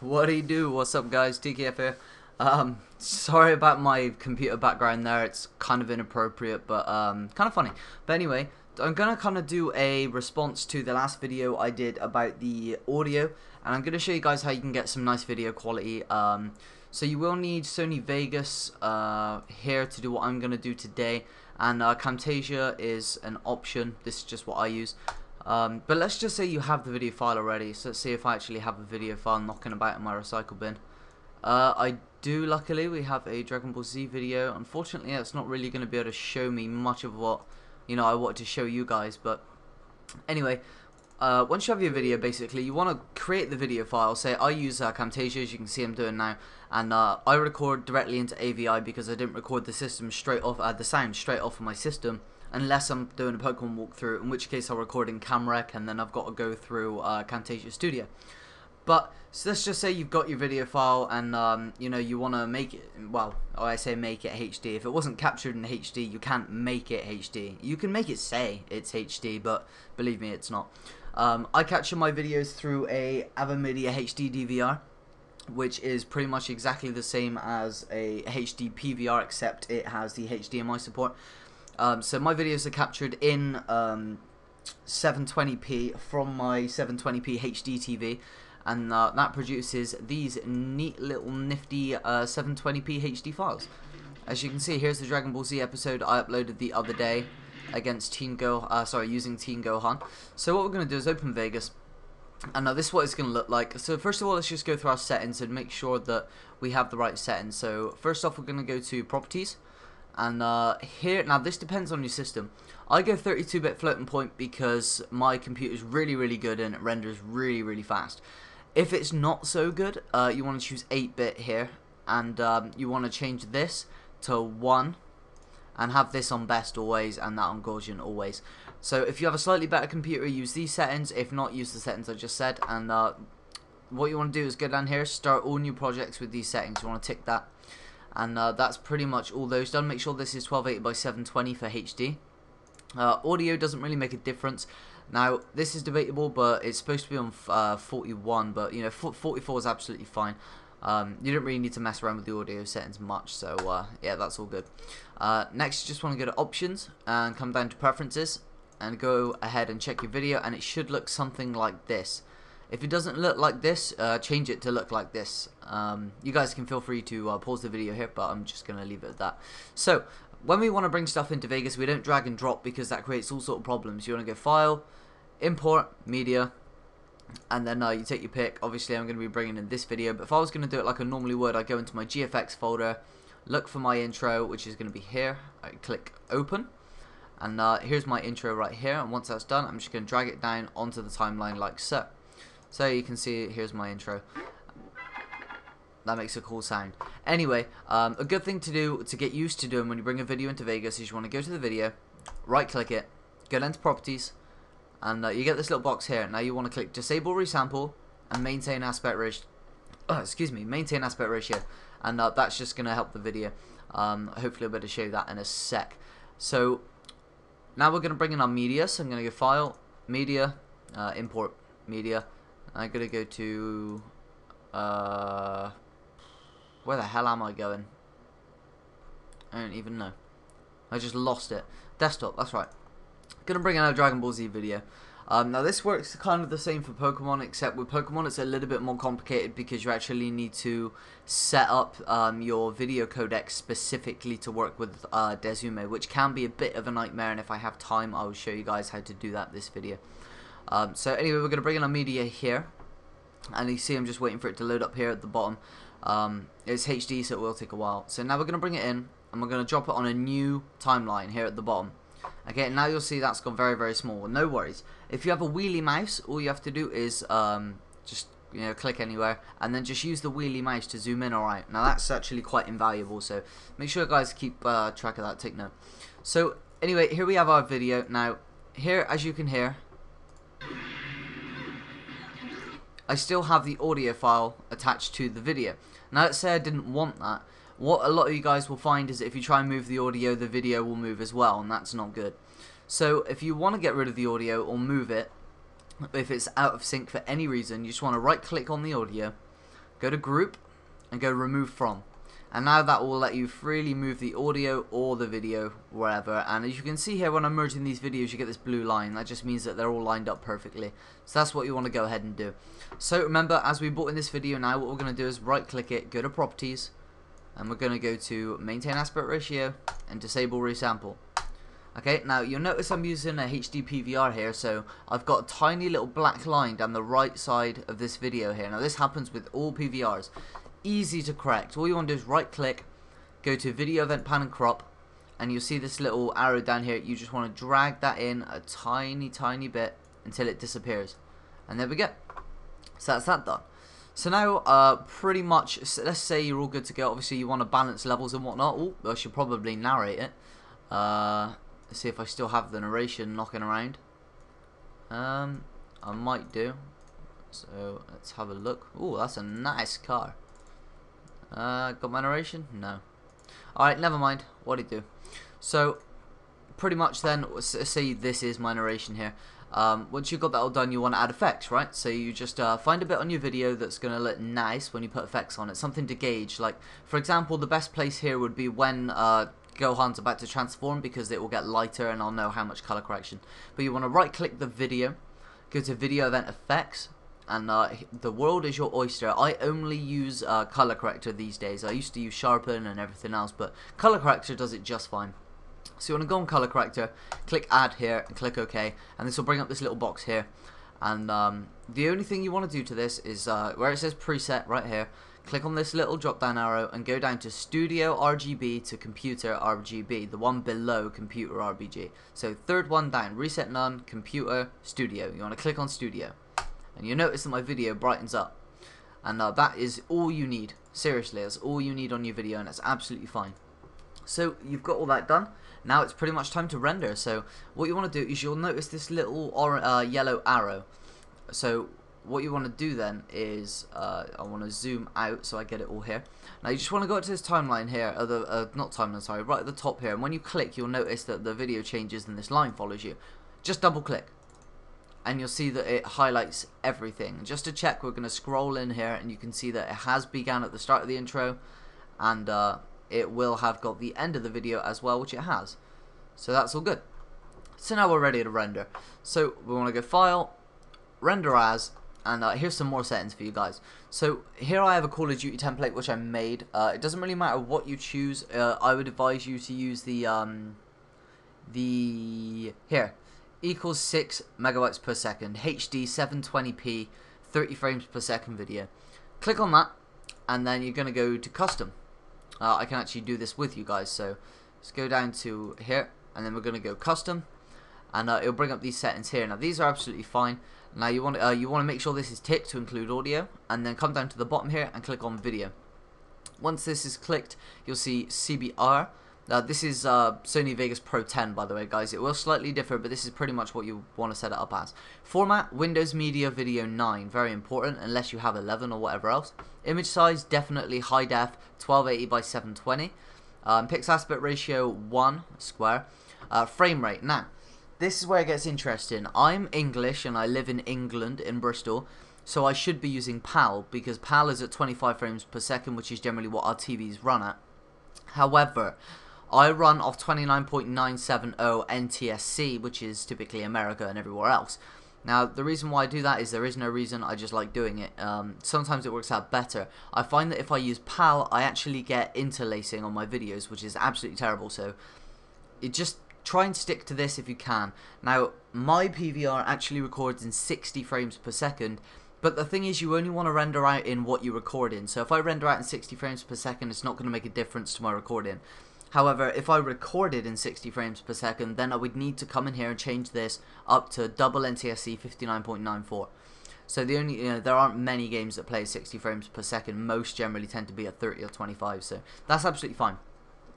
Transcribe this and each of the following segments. What do you do? What's up, guys? TKF here. Sorry about my computer background there. It's kind of inappropriate, but kind of funny. But anyway, I'm gonna kind of do a response to the last video I did about the audio, and I'm gonna show you guys how you can get some nice video quality. So you will need Sony Vegas here to do what I'm gonna do today, and Camtasia is an option. This is just what I use. But let's just say you have the video file already, so let's see if I actually have a video file knocking about in my recycle bin. I do, luckily. We have a Dragon Ball Z video. Unfortunately, that's not really going to be able to show me much of what, you know, I want to show you guys, but anyway, once you have your video, basically, you want to create the video file. Say, I use Camtasia, as you can see I'm doing now, and I record directly into AVI because I didn't record the system straight off, the sound straight off of my system. Unless I'm doing a Pokemon walkthrough, in which case I'll record in Camrec, and then I've got to go through Camtasia Studio. But so let's just say you've got your video file, and you know, you want to make it. Well, I say make it HD. If it wasn't captured in HD, you can't make it HD. You can make it say it's HD, but believe me, it's not. I capture my videos through a AverMedia HD DVR, which is pretty much exactly the same as a HD PVR, except it has the HDMI support. So my videos are captured in 720p from my 720p HD TV, and that produces these neat little nifty 720p HD files. As you can see, here's the Dragon Ball Z episode I uploaded the other day against using Teen Gohan. So what we're going to do is open Vegas, and now this is what it's going to look like. So first of all, let's just go through our settings and make sure that we have the right settings. So first off, we're going to go to Properties. And here, now this depends on your system. I go 32-bit floating point because my computer is really, really good and it renders really, really fast. If it's not so good, you want to choose 8-bit here, and you want to change this to 1, and have this on best always and that on Gaussian always. So if you have a slightly better computer, use these settings. If not, use the settings I just said. And what you want to do is go down here, start all new projects with these settings. You want to tick that. And that's pretty much all those done. Make sure this is 1280 by 720 for HD. Audio doesn't really make a difference. Now, this is debatable, but it's supposed to be on 41, but you know, 44 is absolutely fine. You don't really need to mess around with the audio settings much, so yeah, that's all good. Next, you just want to go to Options and come down to Preferences and go ahead and check your video, and it should look something like this. If it doesn't look like this, change it to look like this. You guys can feel free to pause the video here, but I'm just going to leave it at that. So, when we want to bring stuff into Vegas, we don't drag and drop because that creates all sorts of problems. You want to go File, Import, Media, and then you take your pick. Obviously, I'm going to be bringing in this video, but if I was going to do it like I normally would, I'd go into my GFX folder, look for my intro, which is going to be here. I click Open. And here's my intro right here, and once that's done, I'm just going to drag it down onto the timeline like so. So you can see, here's my intro. That makes a cool sound. Anyway, a good thing to do to get used to doing when you bring a video into Vegas is you want to go to the video, right-click it, go down to Properties, and you get this little box here. Now you want to click Disable Resample and Maintain Aspect Ratio. Excuse me, Maintain Aspect Ratio, and that's just going to help the video. Hopefully, I'll be able to show that in a sec. So now we're going to bring in our media. So I'm going to go File, Media, Import Media. I'm going to go to, where the hell am I going? I don't even know. I just lost it. Desktop, that's right. Going to bring out a Dragon Ball Z video. Now this works kind of the same for Pokemon, except with Pokemon it's a little bit more complicated because you actually need to set up your video codec specifically to work with Desume, which can be a bit of a nightmare, and if I have time I will show you guys how to do that this video. So anyway, we're going to bring in our media here, and you see I'm just waiting for it to load up here at the bottom. It's HD, so it will take a while. So now we're going to bring it in, and we're going to drop it on a new timeline here at the bottom. Okay, now you'll see that's gone very, very small. No worries. If you have a wheelie mouse, all you have to do is just, you know, click anywhere, and then just use the wheelie mouse to zoom in or out. Now that's actually quite invaluable, so make sure you guys keep track of that. Take note. So anyway, here we have our video. Now here, as you can hear, I still have the audio file attached to the video. Now let's say I didn't want that. What a lot of you guys will find is that if you try and move the audio, the video will move as well, and that's not good. So if you want to get rid of the audio or move it, if it's out of sync for any reason, you just want to right click on the audio, Go to Group and go Remove From. And now that will let you freely move the audio or the video wherever. And as you can see here, when I'm merging these videos, you get this blue line. That just means that they're all lined up perfectly. So that's what you want to go ahead and do. So remember, as we brought in this video now, what we're going to do is right click it, go to Properties, and we're going to go to Maintain Aspect Ratio and Disable Resample. Okay, now you'll notice I'm using a HD PVR here, so I've got a tiny little black line down the right side of this video here. Now this happens with all PVRs. Easy to correct. All you want to do is right click, go to Video Event Pan and Crop, and you'll see this little arrow down here. You just want to drag that in a tiny bit until it disappears, and there we go. So that's that done. So now pretty much, let's say you're all good to go. Obviously you want to balance levels and whatnot. Oh, I should probably narrate it. Let's see if I still have the narration knocking around. I might do, so let's have a look. Oh, that's a nice car. Got my narration? No. Alright, never mind. What'd he do? So, pretty much then, say this is my narration here. Once you've got that all done, you want to add effects, right? So you just find a bit on your video that's going to look nice when you put effects on it. Something to gauge. Like, for example, the best place here would be when Gohan's about to transform, because it will get lighter and I'll know how much color correction. But you want to right-click the video, go to Video Event Effects, and the world is your oyster. I only use color corrector these days. I used to use sharpen and everything else, but color corrector does it just fine. So you want to go on color corrector, click add here and click OK, and this will bring up this little box here. And the only thing you want to do to this is where it says preset right here, click on this little drop down arrow and go down to Studio RGB to Computer RGB, the one below Computer RGB. So third one down, Reset None, Computer, Studio. You want to click on Studio. And you'll notice that my video brightens up. And that is all you need. Seriously, that's all you need on your video, and that's absolutely fine. So you've got all that done. Now it's pretty much time to render. So what you want to do is you'll notice this little yellow arrow. So what you want to do then is, I want to zoom out so I get it all here. Now you just want to go to this timeline here, or the, not timeline, sorry, right at the top here. And when you click, you'll notice that the video changes and this line follows you. Just double click. And you'll see that it highlights everything. Just to check, we're going to scroll in here, and you can see that it has begun at the start of the intro, and it will have got the end of the video as well, which it has. So that's all good. So now we're ready to render. So we want to go File, Render As, and here's some more settings for you guys. So here I have a Call of Duty template which I made. It doesn't really matter what you choose. I would advise you to use the here. Equals 6 megabytes per second, HD 720p, 30 frames per second video. Click on that, and then you're going to go to Custom. I can actually do this with you guys, so let's go down to here, and then we're going to go Custom, and it'll bring up these settings here. Now these are absolutely fine. Now you want to make sure this is ticked to include audio, and then come down to the bottom here and click on Video. Once this is clicked, you'll see CBR. Now this is Sony Vegas Pro 10, by the way, guys. It will slightly differ, but this is pretty much what you want to set it up as. Format, Windows Media Video 9, very important, unless you have 11 or whatever else. Image size, definitely high def, 1280 by 720. Pixel aspect ratio, 1 square. Frame rate. Now, this is where it gets interesting. I'm English, and I live in England, in Bristol, so I should be using PAL, because PAL is at 25 frames per second, which is generally what our TVs run at. However, I run off 29.970 NTSC, which is typically America and everywhere else. Now, the reason why I do that is there is no reason, I just like doing it. Sometimes it works out better. I find that if I use PAL, I actually get interlacing on my videos, which is absolutely terrible. So, you just try and stick to this if you can. Now, my PVR actually records in 60 frames per second. But the thing is, you only want to render out in what you record in. So, if I render out in 60 frames per second, it's not going to make a difference to my recording. However, if I recorded in 60 frames per second, then I would need to come in here and change this up to double NTSC 59.94. So the only, there aren't many games that play 60 frames per second. Most generally tend to be at 30 or 25, so that's absolutely fine.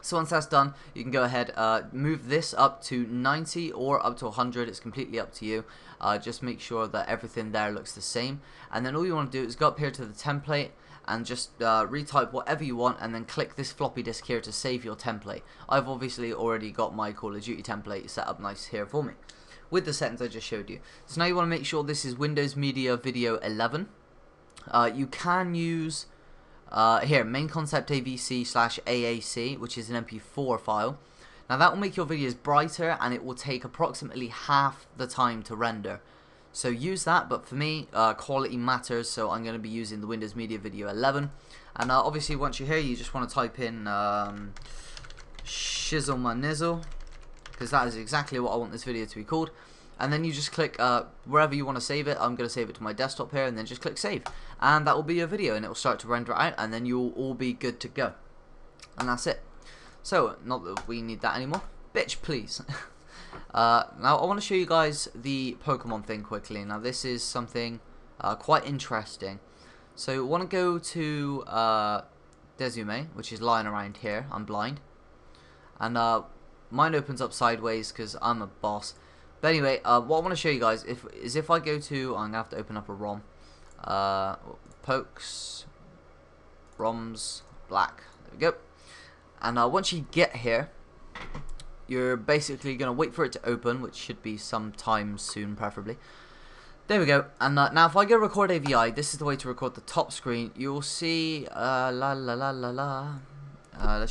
So once that's done, you can go ahead, move this up to 90 or up to 100. It's completely up to you. Just make sure that everything there looks the same. And then all you want to do is go up here to the template and just retype whatever you want, and then click this floppy disk here to save your template. I've obviously already got my Call of Duty template set up nice here for me, with the settings I just showed you. So now you want to make sure this is Windows Media Video 11. You can use here Main Concept AVC/AAC, which is an MP4 file. Now that will make your videos brighter and it will take approximately half the time to render. So use that, but for me quality matters, so I'm going to be using the Windows Media Video 11. And obviously once you're here you just want to type in shizzle my nizzle, because that is exactly what I want this video to be called. And then you just click wherever you want to save it. I'm going to save it to my desktop here, and then just click save, and that will be your video, and it will start to render out, and then you'll all be good to go. And that's it. So not that we need that anymore, bitch please. Now I want to show you guys the Pokemon thing quickly. Now this is something quite interesting. So you want to go to Desume, which is lying around here. I'm blind, and mine opens up sideways because I'm a boss. But anyway, what I want to show you guys is if I go to, I'm going to have to open up a ROM, pokes, ROMs, black, there we go. And once you get here, you're basically going to wait for it to open, which should be sometime soon, preferably. There we go. And now if I go record AVI, this is the way to record the top screen. You'll see, let's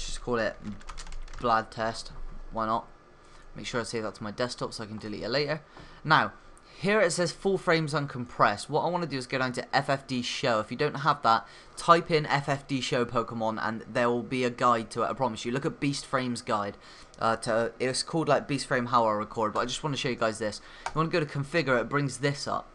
just call it Blood Test, why not? Make sure I save that to my desktop so I can delete it later. Now, here it says full frames uncompressed. What I want to do is go down to ffd show. If you don't have that, type in ffd show Pokemon and there will be a guide to it, I promise you. Look at Beast Frames Guide. It's called like Beast Frame How I Record, but I just want to show you guys this. You want to go to configure, it brings this up.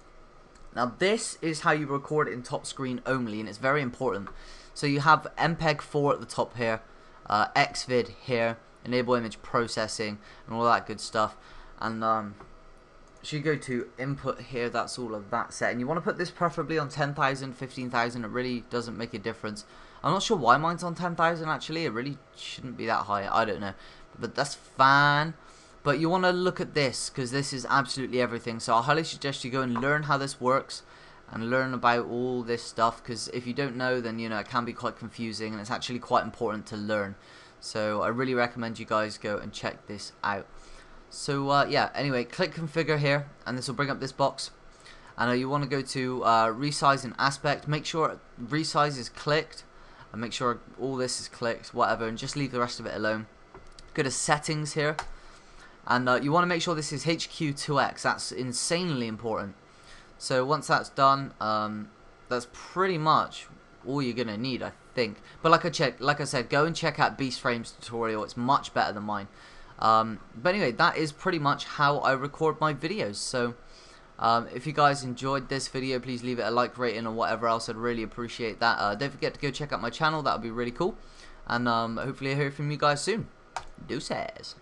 Now this is how you record in top screen only, and it's very important. So you have MPEG4 at the top here, Xvid here, enable image processing and all that good stuff. And so you go to input here, that's all of that set, and you want to put this preferably on 10,000, 15,000, it really doesn't make a difference. I'm not sure why mine's on 10,000 actually, it really shouldn't be that high, I don't know, but that's fine. But you want to look at this, because this is absolutely everything, so I highly suggest you go and learn how this works and learn about all this stuff, because if you don't know then, you know, it can be quite confusing and it's actually quite important to learn. So I really recommend you guys go and check this out. So yeah, anyway, click configure here and this will bring up this box. And you want to go to resize and aspect, make sure resize is clicked and make sure all this is clicked, whatever, and just leave the rest of it alone. Go to settings here and you want to make sure this is HQ2X, that's insanely important. So once that's done, that's pretty much all you're going to need, I think. But like I said, go and check out Beast Frames tutorial, it's much better than mine. But anyway, that is pretty much how I record my videos. So if you guys enjoyed this video, please leave it a like, rating or whatever else, I'd really appreciate that. Don't forget to go check out my channel, that would be really cool. And hopefully I hear from you guys soon. Deuces.